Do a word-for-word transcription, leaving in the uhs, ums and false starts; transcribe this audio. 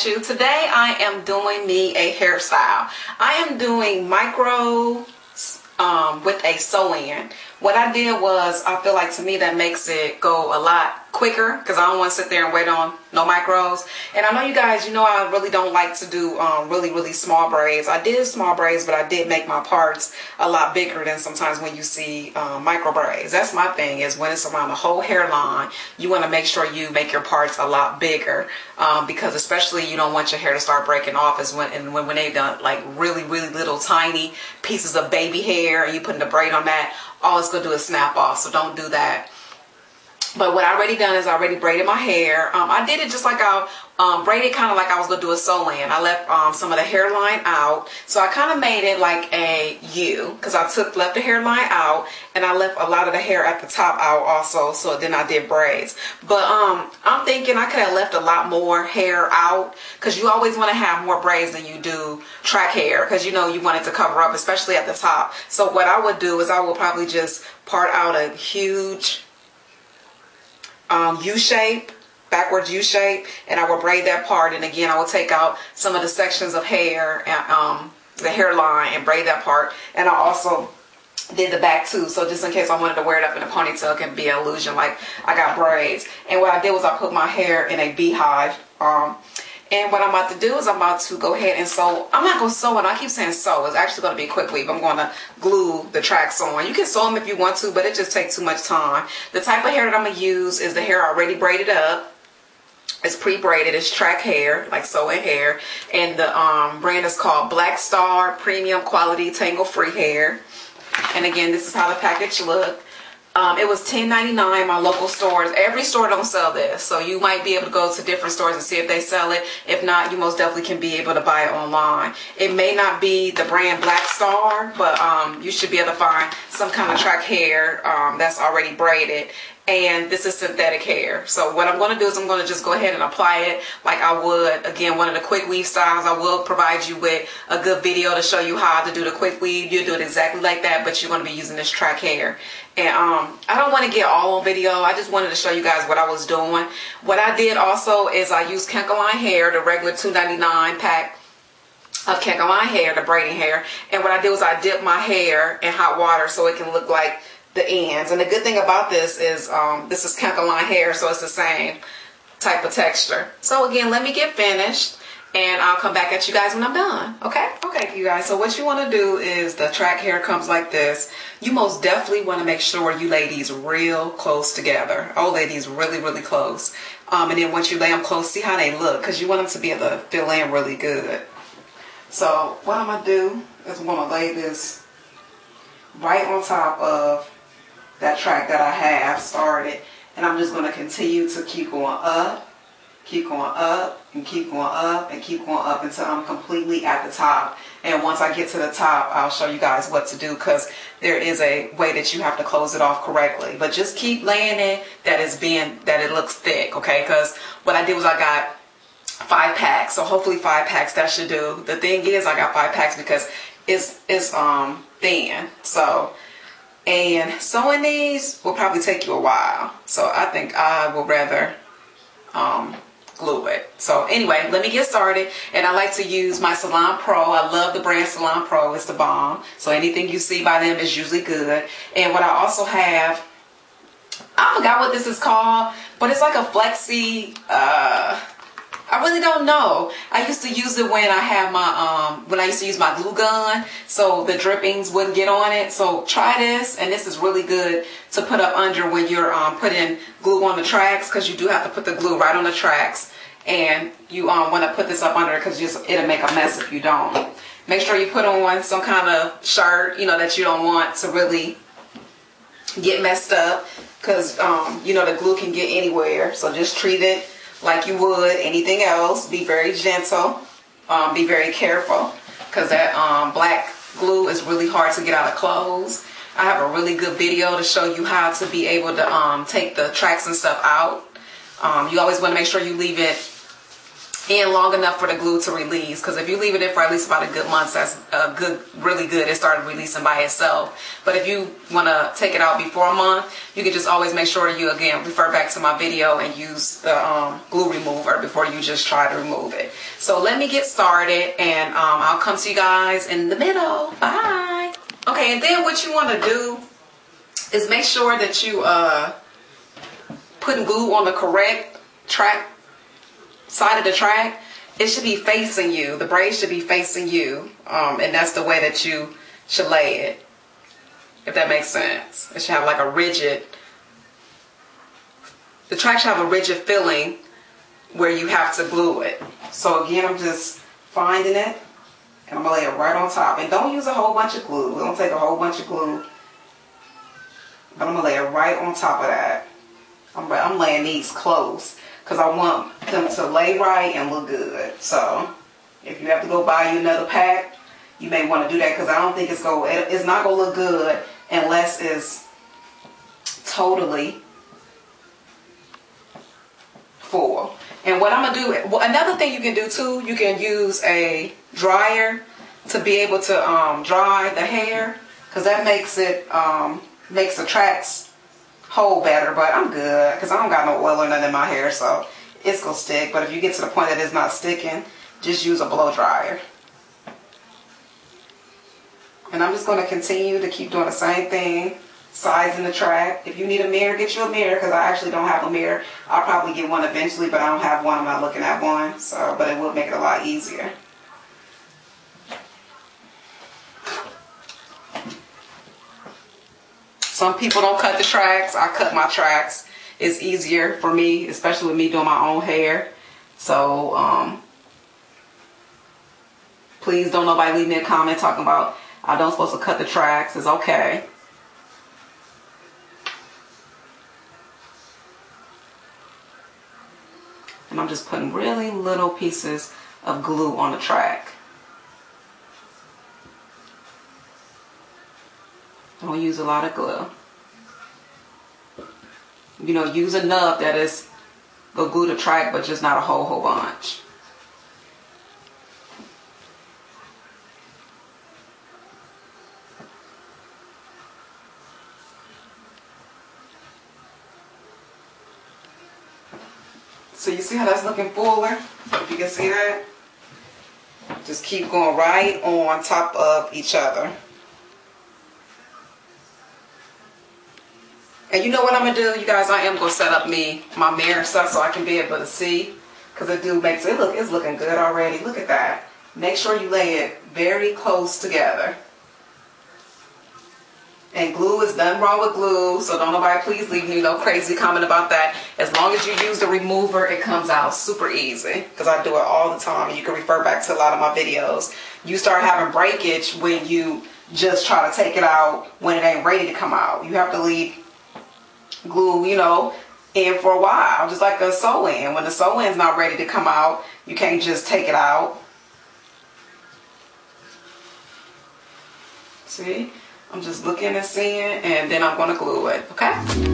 at you. Today I am doing me a hairstyle. I am doing micro um, with a sew in. What I did was, I feel like to me that makes it go a lot quicker because I don't want to sit there and wait on no micros. And I know you guys, you know I really don't like to do um, really, really small braids. I did small braids, but I did make my parts a lot bigger than sometimes when you see um, micro braids. That's my thing, is when it's around the whole hairline, you want to make sure you make your parts a lot bigger um, because especially you don't want your hair to start breaking off. Is when and when, when they've done like really, really little tiny pieces of baby hair and you putting a braid on that, all it's going to do is snap off, so don't do that. But what I already done is I already braided my hair. Um, I did it just like I um, braided kind of like I was going to do a sew-in. I left um, some of the hairline out. So I kind of made it like a U because I took left the hairline out and I left a lot of the hair at the top out also. So then I did braids. But um, I'm thinking I could have left a lot more hair out because you always want to have more braids than you do track hair because you know you want it to cover up, especially at the top. So what I would do is I will probably just part out a huge... Um, U-shape, backwards U-shape, and I will braid that part, and again I will take out some of the sections of hair and um, the hairline and braid that part, and I also did the back too, so just in case I wanted to wear it up in a ponytail, it can be an illusion like I got braids. And what I did was I put my hair in a beehive, um, and what I'm about to do is I'm about to go ahead and sew. I'm not going to sew it. I keep saying sew. It's actually going to be quick weave. I'm going to glue the tracks on. You can sew them if you want to, but it just takes too much time. The type of hair that I'm going to use is the hair already braided up. It's pre-braided. It's track hair, like sewing hair. And the um, brand is called Black Star Premium Quality Tangle-Free Hair. And again, this is how the package looks. Um, it was ten ninety-nine. My local stores, every store don't sell this, so you might be able to go to different stores and see if they sell it. If not, you most definitely can be able to buy it online. It may not be the brand Black Star, but um, you should be able to find some kind of track hair um, that's already braided. And this is synthetic hair. So what I'm going to do is I'm going to just go ahead and apply it like I would, again, one of the quick weave styles. I will provide you with a good video to show you how to do the quick weave. You'll do it exactly like that, but you're going to be using this track hair. And um, I don't want to get all on video. I just wanted to show you guys what I was doing. What I did also is I used KaneKalon hair, the regular two ninety-nine pack of KaneKalon hair, the braiding hair. And what I did was I dipped my hair in hot water so it can look like the ends. And the good thing about this is um, this is KaneKalon hair, so it's the same type of texture. So again, let me get finished and I'll come back at you guys when I'm done. Okay? Okay, you guys. So what you want to do is the track hair comes like this. You most definitely want to make sure you lay these real close together. I'll lay these really, really close. Um, and then once you lay them close, see how they look, because you want them to be able to fill in really good. So what I'm going to do is I'm going to lay this right on top of that track that I have started, and I'm just going to continue to keep going up, keep going up, and keep going up, and keep going up until I'm completely at the top. And once I get to the top, I'll show you guys what to do, because there is a way that you have to close it off correctly. But just keep laying it that it's being, that it looks thick, okay? Because what I did was I got five packs, so hopefully five packs that should do. The thing is, I got five packs because it's it's um thin, so. And sewing these will probably take you a while, so I think I will rather um, glue it. So anyway, let me get started, and I like to use my Salon Pro. I love the brand Salon Pro. It's the bomb, so anything you see by them is usually good. And what I also have, I forgot what this is called, but it's like a flexi, uh, I really don't know. I used to use it when I had my, um, when I used to use my glue gun, so the drippings wouldn't get on it. So try this, and this is really good to put up under when you're um, putting glue on the tracks, because you do have to put the glue right on the tracks, and you um, want to put this up under because it'll make a mess if you don't. Make sure you put on some kind of shirt, you know, that you don't want to really get messed up, because um, you know the glue can get anywhere. So just treat it like you would anything else. Be very gentle, um, be very careful, because that um, black glue is really hard to get out of clothes. I have a really good video to show you how to be able to um, take the tracks and stuff out. Um, you always want to make sure you leave it in long enough for the glue to release, because if you leave it in for at least about a good month, that's a good, really good. It started releasing by itself. But if you want to take it out before a month, you can just always make sure you, again, refer back to my video and use the um, glue remover before you just try to remove it. So let me get started, and um, I'll come to you guys in the middle. Bye. Okay, and then what you want to do is make sure that you uh, putting glue on the correct track side of the track. It should be facing you. The braids should be facing you, um, and that's the way that you should lay it, if that makes sense. It should have like a rigid, the track should have a rigid feeling where you have to glue it. So again, I'm just finding it, and I'm gonna lay it right on top. And don't use a whole bunch of glue. Don't take a whole bunch of glue, but I'm gonna lay it right on top of that. I'm, I'm laying these close, because I want them to lay right and look good. So if you have to go buy you another pack, you may want to do that, because I don't think it's going to, it's not going to look good unless it's totally full. And what I'm going to do, well, another thing you can do too, you can use a dryer to be able to um, dry the hair, because that makes it, um, makes the tracks hold better. But I'm good, because I don't got no oil or nothing in my hair, so it's gonna stick. But if you get to the point that it's not sticking, just use a blow dryer. And I'm just going to continue to keep doing the same thing, sizing the track. If you need a mirror, get you a mirror, because I actually don't have a mirror. I'll probably get one eventually, but I don't have one. I'm not looking at one, so, but it will make it a lot easier. Some people don't cut the tracks. I cut my tracks. It's easier for me, especially with me doing my own hair. So um, please don't nobody leave me a comment talking about I don't supposed to cut the tracks. It's okay. And I'm just putting really little pieces of glue on the track. Don't use a lot of glue. You know, use enough that it's go glue the track, but just not a whole whole bunch. So you see how that's looking fuller? If you can see that, just keep going right on top of each other. And you know what I'm going to do, you guys, I am going to set up me, my mirror stuff, so I can be able to see. Because it do makes it look, it's looking good already. Look at that. Make sure you lay it very close together. And glue is nothing wrong with glue, so don't nobody please leave me no crazy comment about that. As long as you use the remover, it comes out super easy, because I do it all the time. And you can refer back to a lot of my videos. You start having breakage when you just try to take it out when it ain't ready to come out. You have to leave glue, you know, in for a while, just like a sew-in. When the sew-in's not ready to come out, you can't just take it out. See, I'm just looking and seeing, and then I'm going to glue it. Okay.